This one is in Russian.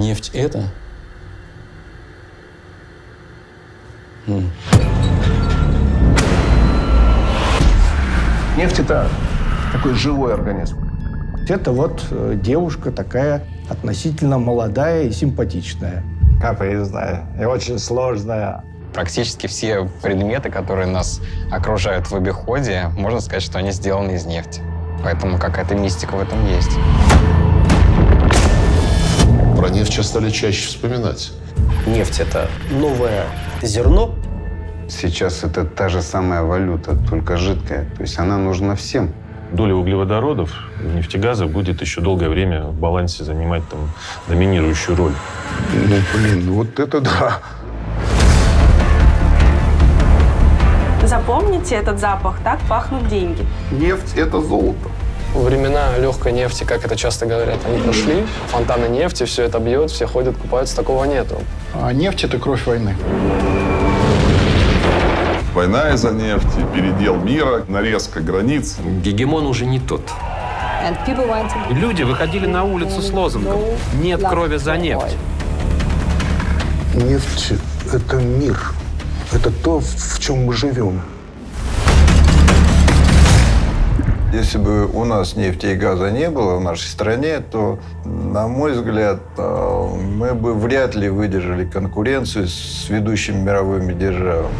Нефть это? Нефть — это такой живой организм. Это вот девушка такая относительно молодая и симпатичная. Я признаю, и очень сложная. Практически все предметы, которые нас окружают в обиходе, можно сказать, что они сделаны из нефти. Поэтому какая-то мистика в этом есть. Про нефть стали чаще вспоминать. Нефть — это новое зерно. Сейчас это та же самая валюта, только жидкая. То есть она нужна всем. Доля углеводородов в нефтегазах будет еще долгое время в балансе занимать там доминирующую роль. Ну, блин, вот это да! Запомните этот запах, так пахнут деньги. Нефть — это золото. Во времена легкой нефти, как это часто говорят, они прошли, фонтаны нефти, все это бьет, все ходят, купаются, такого нету. А нефть — это кровь войны. Война из-за нефти, передел мира, нарезка границ. Гегемон уже не тот. Люди выходили на улицу с лозунгом «Нет крови за нефть». Нефть — это мир. Это то, в чем мы живем. Если бы у нас нефти и газа не было в нашей стране, то, на мой взгляд, мы бы вряд ли выдержали конкуренцию с ведущими мировыми державами.